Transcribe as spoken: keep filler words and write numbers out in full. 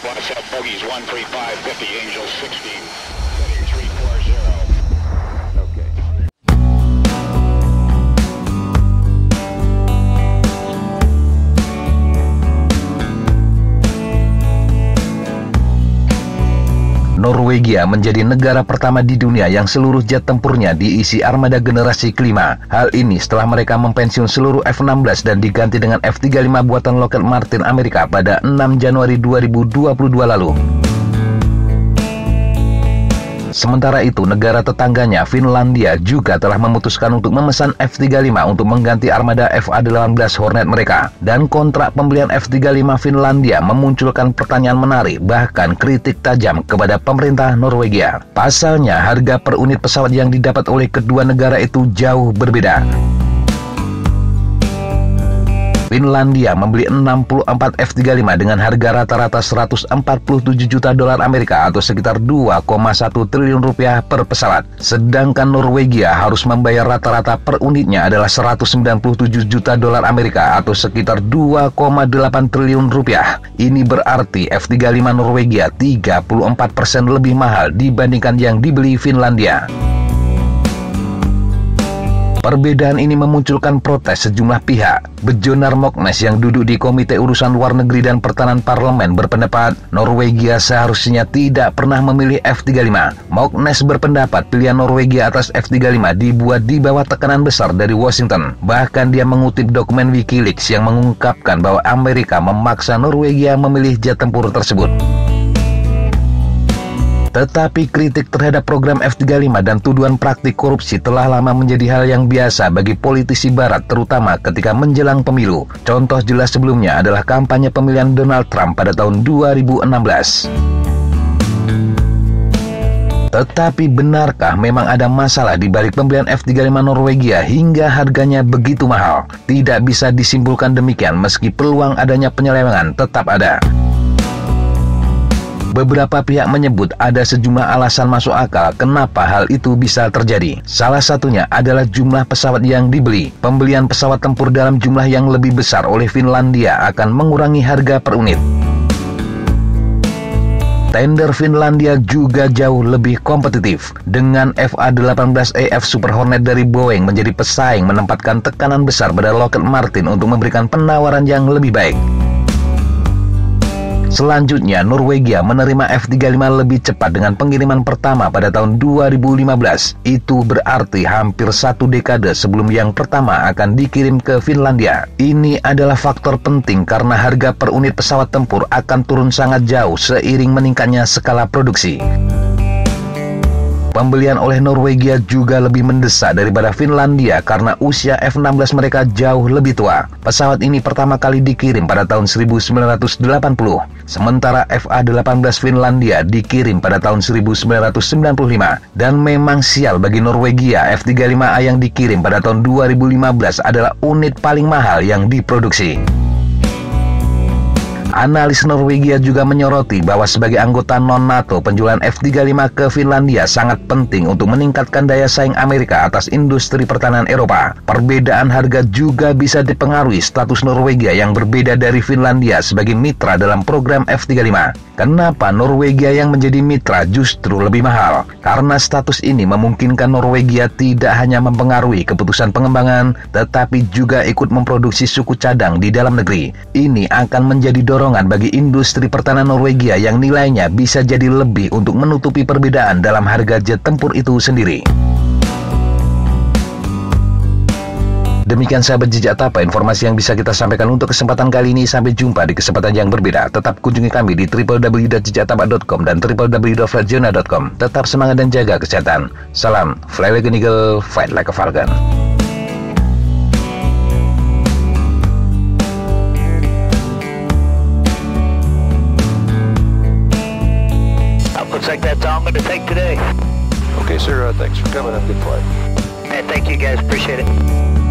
watch out, bogeys one three five fifty, Angel sixteen. Norwegia menjadi negara pertama di dunia yang seluruh jet tempurnya diisi armada generasi kelima. Hal ini setelah mereka mempensiun seluruh F enam belas dan diganti dengan F tiga puluh lima buatan Lockheed Martin Amerika pada enam Januari dua ribu dua puluh dua lalu. Sementara itu, negara tetangganya Finlandia juga telah memutuskan untuk memesan F tiga puluh lima untuk mengganti armada F A delapan belas Hornet mereka. Dan kontrak pembelian F tiga puluh lima Finlandia memunculkan pertanyaan menarik, bahkan kritik tajam kepada pemerintah Norwegia. Pasalnya, harga per unit pesawat yang didapat oleh kedua negara itu jauh berbeda. Finlandia membeli enam puluh empat F tiga puluh lima dengan harga rata-rata seratus empat puluh tujuh juta dolar Amerika atau sekitar dua koma satu triliun rupiah per pesawat. Sedangkan Norwegia harus membayar rata-rata per unitnya adalah seratus sembilan puluh tujuh juta dolar Amerika atau sekitar dua koma delapan triliun rupiah. Ini berarti F tiga puluh lima Norwegia tiga puluh empat persen lebih mahal dibandingkan yang dibeli Finlandia. Perbedaan ini memunculkan protes sejumlah pihak. Bjørn Møxnes yang duduk di Komite Urusan Luar Negeri dan Pertahanan Parlemen berpendapat Norwegia seharusnya tidak pernah memilih F tiga puluh lima. Møxnes berpendapat pilihan Norwegia atas F tiga puluh lima dibuat di bawah tekanan besar dari Washington. Bahkan dia mengutip dokumen WikiLeaks yang mengungkapkan bahwa Amerika memaksa Norwegia memilih jet tempur tersebut. Tetapi kritik terhadap program F tiga puluh lima dan tuduhan praktik korupsi telah lama menjadi hal yang biasa bagi politisi barat, terutama ketika menjelang pemilu. Contoh jelas sebelumnya adalah kampanye pemilihan Donald Trump pada tahun dua ribu enam belas. Tetapi benarkah memang ada masalah di balik pembelian F tiga puluh lima Norwegia hingga harganya begitu mahal? Tidak bisa disimpulkan demikian meski peluang adanya penyelewengan tetap ada. Beberapa pihak menyebut ada sejumlah alasan masuk akal kenapa hal itu bisa terjadi. Salah satunya adalah jumlah pesawat yang dibeli. Pembelian pesawat tempur dalam jumlah yang lebih besar oleh Finlandia akan mengurangi harga per unit. Tender Finlandia juga jauh lebih kompetitif. Dengan F A delapan belas E F Super Hornet dari Boeing menjadi pesaing, menempatkan tekanan besar pada Lockheed Martin untuk memberikan penawaran yang lebih baik. Selanjutnya, Norwegia menerima F tiga puluh lima lebih cepat dengan pengiriman pertama pada tahun dua ribu lima belas. Itu berarti hampir satu dekade sebelum yang pertama akan dikirim ke Finlandia. Ini adalah faktor penting karena harga per unit pesawat tempur akan turun sangat jauh seiring meningkatnya skala produksi. Pembelian oleh Norwegia juga lebih mendesak daripada Finlandia karena usia F enam belas mereka jauh lebih tua. Pesawat ini pertama kali dikirim pada tahun seribu sembilan ratus delapan puluh, sementara F A delapan belas Finlandia dikirim pada tahun seribu sembilan ratus sembilan puluh lima. Dan memang sial bagi Norwegia, F tiga puluh lima A yang dikirim pada tahun dua ribu lima belas adalah unit paling mahal yang diproduksi. Analis Norwegia juga menyoroti bahwa sebagai anggota non-NATO, penjualan F tiga puluh lima ke Finlandia sangat penting untuk meningkatkan daya saing Amerika atas industri pertahanan Eropa. Perbedaan harga juga bisa dipengaruhi status Norwegia yang berbeda dari Finlandia sebagai mitra dalam program F tiga puluh lima. Kenapa Norwegia yang menjadi mitra justru lebih mahal? Karena status ini memungkinkan Norwegia tidak hanya mempengaruhi keputusan pengembangan, tetapi juga ikut memproduksi suku cadang di dalam negeri. Ini akan menjadi dorongan bagi industri pertahanan Norwegia yang nilainya bisa jadi lebih untuk menutupi perbedaan dalam harga jet tempur itu sendiri. Demikian sahabat JejakTapak informasi yang bisa kita sampaikan untuk kesempatan kali ini. Sampai jumpa di kesempatan yang berbeda. Tetap kunjungi kami di w w w titik jejaktapak titik com dan w w w titik frajona titik com. Tetap semangat dan jaga kesehatan. Salam, fly like an eagle, fight like a falcon. Like that's all I'm going to take today. Okay, sir. Uh, thanks for coming. Have a good flight. Hey, thank you, guys. Appreciate it.